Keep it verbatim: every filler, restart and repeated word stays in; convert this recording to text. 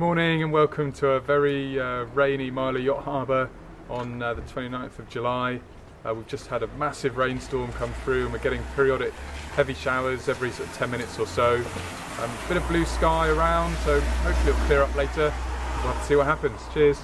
Morning and welcome to a very uh, rainy Mylor Yacht Harbour on uh, the twenty-ninth of July. Uh, we've just had a massive rainstorm come through and we're getting periodic heavy showers every sort of ten minutes or so. Um, a bit of blue sky around, so hopefully it'll clear up later. We'll have to see what happens. Cheers.